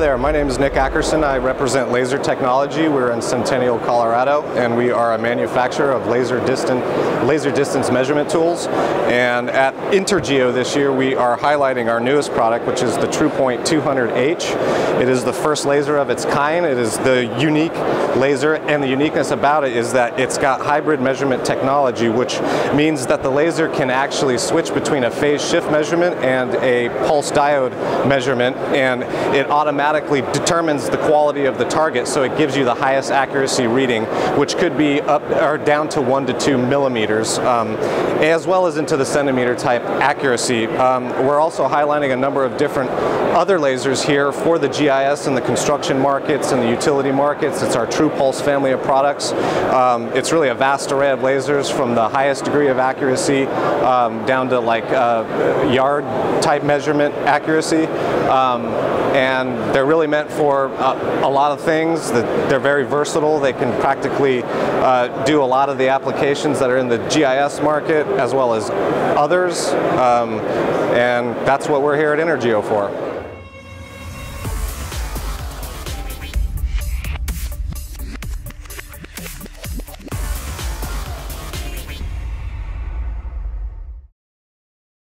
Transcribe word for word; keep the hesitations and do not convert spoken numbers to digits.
Hi there, my name is Nick Ackerson. I represent Laser Technology. We're in Centennial, Colorado, and we are a manufacturer of laser distance, laser distance measurement tools. And at Intergeo this year, we are highlighting our newest product, which is the TruPoint two hundred H. It is the first laser of its kind. It is the unique laser, and the uniqueness about it is that it's got hybrid measurement technology, which means that the laser can actually switch between a phase shift measurement and a pulse diode measurement, and it automatically determines the quality of the target, so it gives you the highest accuracy reading, which could be up or down to one to two millimeters, um, as well as into the centimeter type accuracy. Um, we're also highlighting a number of different other lasers here for the G I S and the construction markets and the utility markets. It's our TruPulse family of products. Um, it's really a vast array of lasers, from the highest degree of accuracy um, down to like uh, yard type measurement accuracy. Um, and they're really meant for uh, a lot of things. They're very versatile. They can practically uh, do a lot of the applications that are in the G I S market as well as others. Um, and that's what we're here at Intergeo for.